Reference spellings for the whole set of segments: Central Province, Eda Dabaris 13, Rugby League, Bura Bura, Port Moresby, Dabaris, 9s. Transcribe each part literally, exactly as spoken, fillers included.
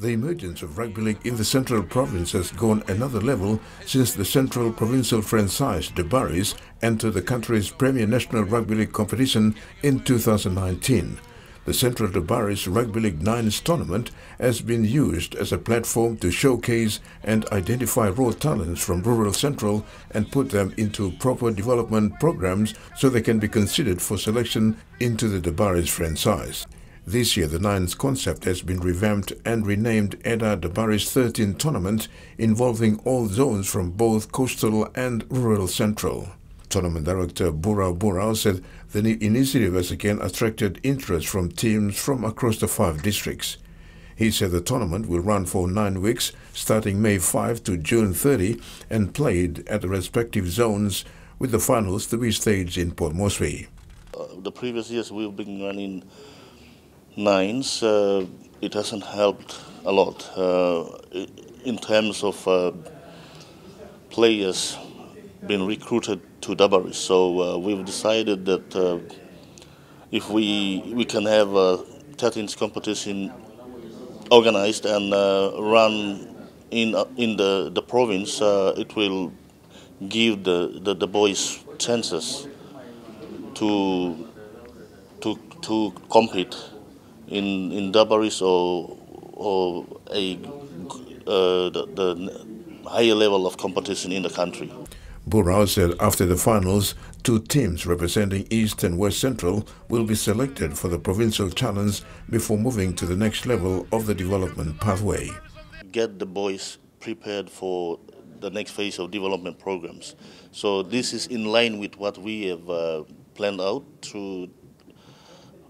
The emergence of rugby league in the central province has gone another level since the central provincial franchise Dabaris entered the country's premier national rugby league competition in two thousand nineteen. The central Dabaris Rugby League nines tournament has been used as a platform to showcase and identify raw talents from rural Central and put them into proper development programs so they can be considered for selection into the Dabaris franchise. This year, the Nines concept has been revamped and renamed Eda Dabaris thirteen tournament, involving all zones from both coastal and rural Central. Tournament director Bura Bura said the new initiative has again attracted interest from teams from across the five districts. He said the tournament will run for nine weeks, starting May fifth to June thirtieth, and played at the respective zones, with the finals to be staged in Port Moresby. Uh, the previous years we've been running nines, uh, it hasn't helped a lot uh, in terms of uh, players being recruited to Dabaris. So uh, we've decided that uh, if we we can have a thirteenth competition organized and uh, run in uh, in the the province, uh, it will give the, the the boys chances to to to compete in in Dabaris or or a uh, the, the higher level of competition in the country. Bura said after the finals, two teams representing East and West Central will be selected for the provincial challenge before moving to the next level of the development pathway. Get the boys prepared for the next phase of development programs. So this is in line with what we have uh, planned out through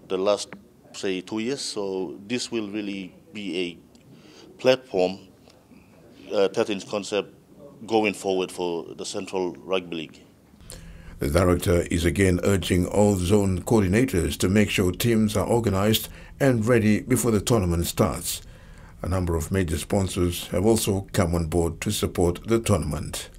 the last, say, two years. So this will really be a platform, uh, thirteenth concept, going forward for the Central Rugby League. The director is again urging all zone coordinators to make sure teams are organised and ready before the tournament starts. A number of major sponsors have also come on board to support the tournament.